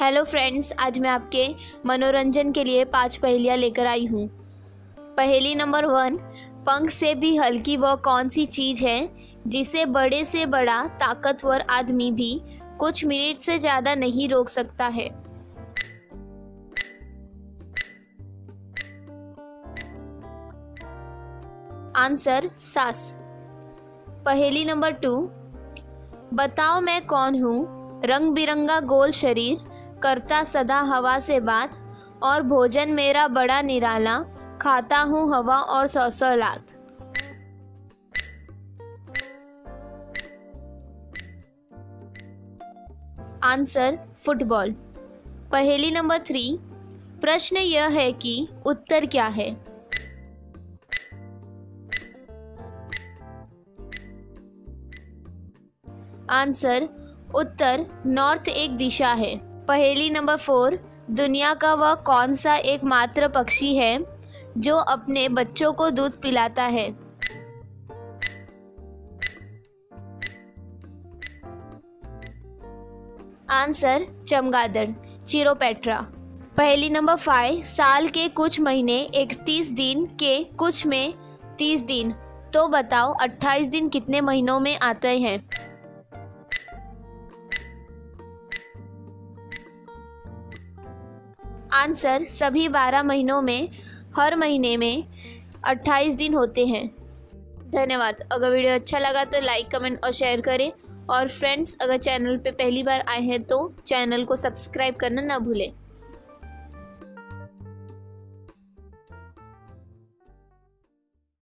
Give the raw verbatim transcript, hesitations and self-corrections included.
Hello friends, आज मैं आपके मनोरंजन के लिए पांच पहेलियाँ लेकर आई हूँ। पहेली नंबर वन, पंख से भी हल्की वह कौन सी चीज़ है जिसे बड़े से बड़ा ताकतवर आदमी भी कुछ मिनट से ज़्यादा नहीं रोक सकता है। आंसर सास। पहेली नंबर टू, बताओ मैं कौन हूँ, रंग बिरंगा गोल शरीर, करता सदा हवा से बात, और भोजन मेरा बड़ा निराला, खाता हूँ हवा और सौ सौ लात। Answer football. पहेली नंबर थ्री, प्रश्न यह है कि उत्तर क्या है। आंसर उत्तर नॉर्थ एक दिशा है। पहेली नंबर फोर, दुनिया का वह कौन सा एकमात्र पक्षी है जो अपने बच्चों को दूध पिलाता है। आंसर चमगादड़, चिरोपैट्रा। पहेली नंबर फाइव, साल के कुछ महीने इकतीस दिन के कुछ में तीस दिन, तो बताओ अट्ठाईस दिन कितने महीनों में आते हैं। आंसर सभी बारह महीनों में हर महीने में अट्ठाईस दिन होते हैं। धन्यवाद। अगर वीडियो अच्छा लगा तो लाइक, कमेंट और शेयर करें। और फ्रेंड्स, अगर चैनल पे पहली बार आए हैं तो चैनल को सब्सक्राइब करना ना भूलें।